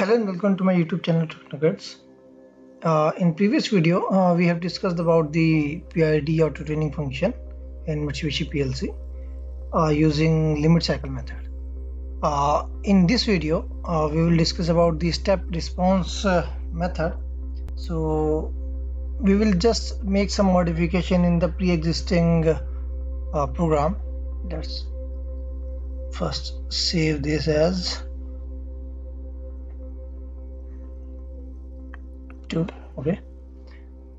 Hello and welcome to my YouTube channel Technocrats. In previous video we have discussed about the PID auto tuning function in Mitsubishi PLC using limit cycle method. In this video we will discuss about the step response method. So we will just make some modification in the pre-existing program. Let's first save this as okay.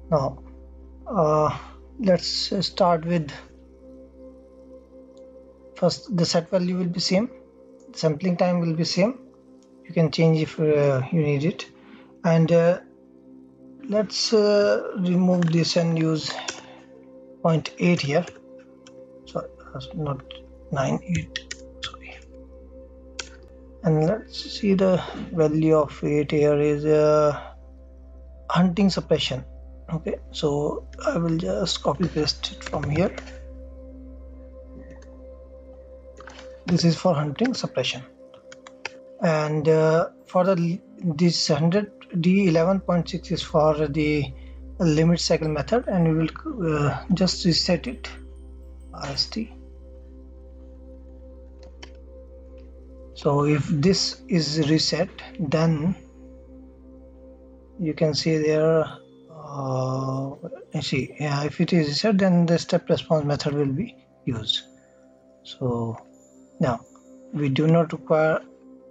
Now let's start with first the set value will be same, sampling time will be same, you can change if you need it, and let's remove this and use 0.8 here, sorry, not 9, 8, sorry, and let's see the value of 8 here is hunting suppression. Okay, so I will just copy paste it from here. This is for hunting suppression, and for this 100D 11.6 is for the limit cycle method, and we will just reset it RST. So if this is reset, then you can see there, if it is reset, then the step response method will be used. So now we do not require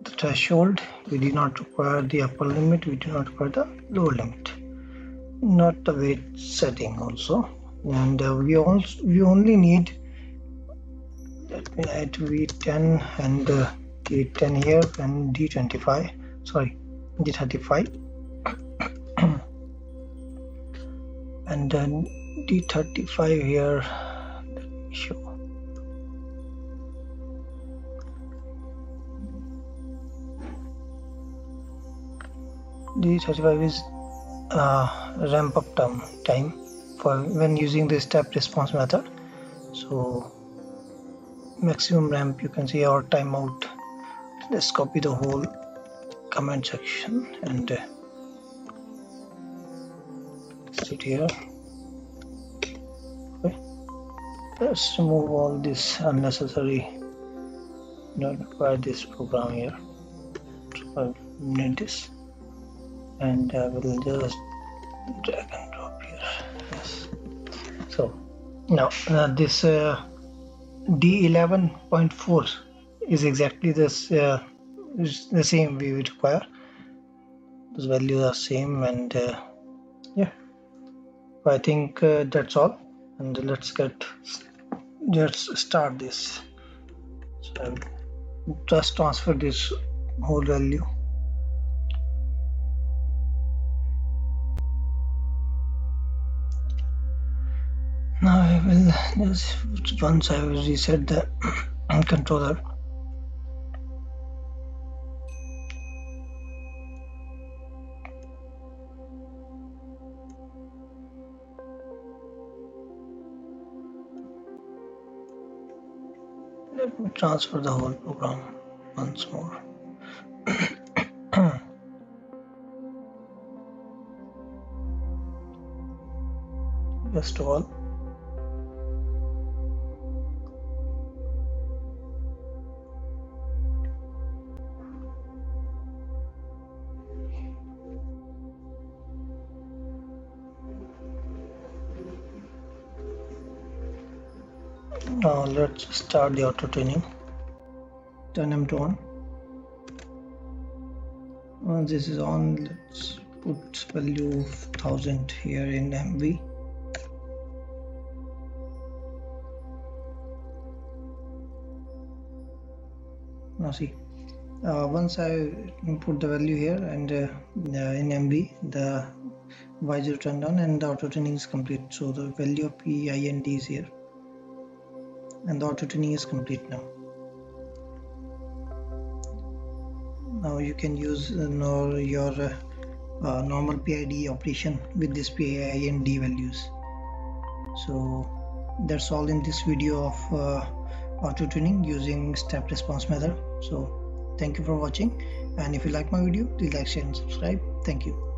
the threshold, we do not require the upper limit, we do not require the lower limit, not the weight setting also, and we only need, let me write V10 and K10 here and D25, sorry, D35. And then D35 here, let me show. D35 is ramp up time for when using the step response method. So maximum ramp you can see, or timeout. Let's copy the whole comment section and it here. Okay. Let's remove all this unnecessary, not require this program here, so I need this, and I will just drag and drop here. Yes. So now this D11.4 is exactly this the same we require. Those values are same, and yeah, I think that's all, and let's start this. So I will just transfer this whole value. Now I will just, once I will reset the controller, let me transfer the whole program once more. Just all. Now let's start the auto tuning. Turn them to on. Once this is on, let's put value of 1000 here in MV. Now see, once I put the value here and in MV, the visor turned on and the auto tuning is complete. So the value of PID is here, and the auto tuning is complete now. Now you can use your normal PID operation with this PID values. So that's all in this video of auto tuning using step response method. So thank you for watching. And if you like my video, please like, share and subscribe. Thank you.